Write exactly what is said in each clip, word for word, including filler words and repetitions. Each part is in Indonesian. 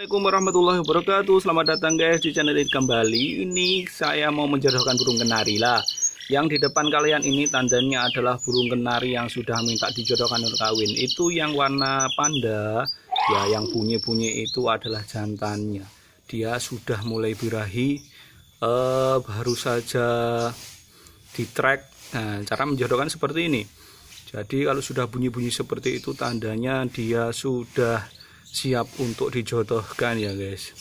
Assalamualaikum warahmatullahi wabarakatuh. Selamat datang guys di channel ini kembali. Ini saya mau menjodohkan burung kenari lah. Yang di depan kalian ini tandanya adalah burung kenari yang sudah minta dijodohkan untuk kawin. Itu yang warna panda ya, yang bunyi-bunyi itu adalah jantannya. Dia sudah mulai birahi, eh, baru saja di track. Nah, cara menjodohkan seperti ini. Jadi kalau sudah bunyi-bunyi seperti itu tandanya dia sudah siap untuk dijodohkan ya guys.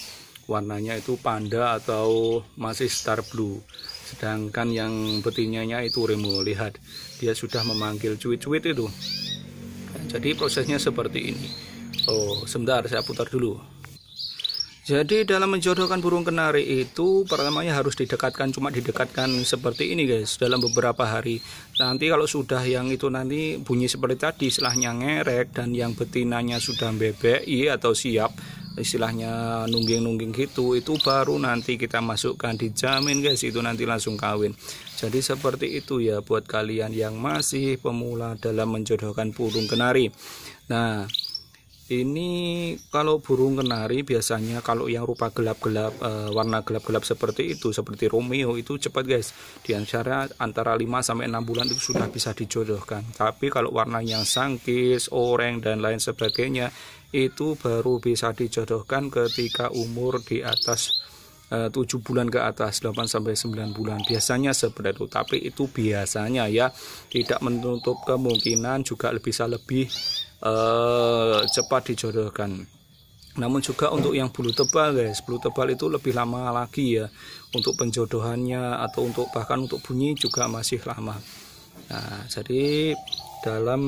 Warnanya itu panda atau masih star blue, sedangkan yang betinanya itu remo. Lihat, dia sudah memanggil cuit-cuit itu. Jadi prosesnya seperti ini. Oh sebentar, saya putar dulu. Jadi dalam menjodohkan burung kenari itu pertamanya harus didekatkan, cuma didekatkan seperti ini guys dalam beberapa hari. Nanti kalau sudah yang itu nanti bunyi seperti tadi, istilahnya ngerek, dan yang betinanya sudah B B I atau siap, istilahnya nungging-nungging gitu, itu baru nanti kita masukkan. Dijamin guys itu nanti langsung kawin. Jadi seperti itu ya buat kalian yang masih pemula dalam menjodohkan burung kenari. Nah, ini kalau burung kenari biasanya kalau yang rupa gelap-gelap, e, warna gelap-gelap seperti itu, seperti Romeo itu cepat guys. Di antara antara lima sampai enam bulan itu sudah bisa dijodohkan. Tapi kalau warna yang sangkis, oranye dan lain sebagainya itu baru bisa dijodohkan ketika umur di atas e, tujuh bulan ke atas, delapan sampai sembilan bulan. Biasanya seperti itu, tapi itu biasanya ya, tidak menutup kemungkinan juga bisa lebih Uh, cepat dijodohkan. Namun juga untuk yang bulu tebal guys, bulu tebal itu lebih lama lagi ya untuk penjodohannya, atau untuk bahkan untuk bunyi juga masih lama. Nah, jadi dalam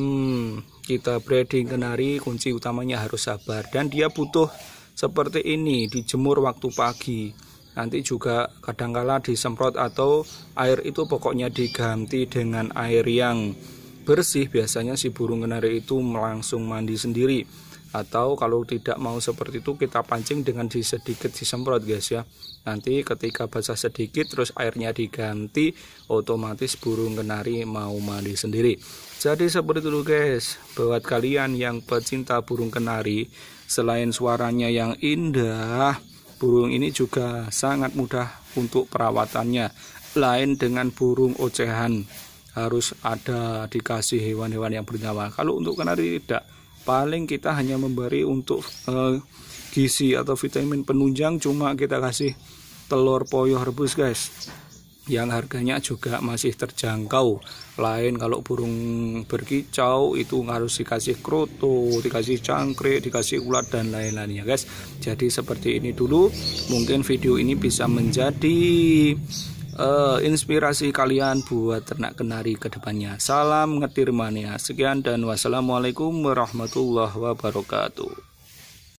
kita breeding kenari kunci utamanya harus sabar, dan dia butuh seperti ini, dijemur waktu pagi. Nanti juga kadangkala disemprot atau air itu, pokoknya diganti dengan air yang bersih. Biasanya si burung kenari itu langsung mandi sendiri, atau kalau tidak mau seperti itu kita pancing dengan sedikit disemprot guys ya. Nanti ketika basah sedikit terus airnya diganti, otomatis burung kenari mau mandi sendiri. Jadi seperti itu guys buat kalian yang pecinta burung kenari. Selain suaranya yang indah, burung ini juga sangat mudah untuk perawatannya. Lain dengan burung ocehan, harus ada dikasih hewan-hewan yang bernyawa. Kalau untuk kenari tidak, paling kita hanya memberi untuk eh, gizi atau vitamin penunjang, cuma kita kasih telur puyuh rebus guys, yang harganya juga masih terjangkau. Lain kalau burung berkicau itu harus dikasih kroto, dikasih cangkrik, dikasih ulat dan lain-lainnya guys. Jadi seperti ini dulu, mungkin video ini bisa menjadi Uh, inspirasi kalian buat ternak kenari ke depannya. Salam ngetir mania. Sekian dan wassalamualaikum warahmatullahi wabarakatuh.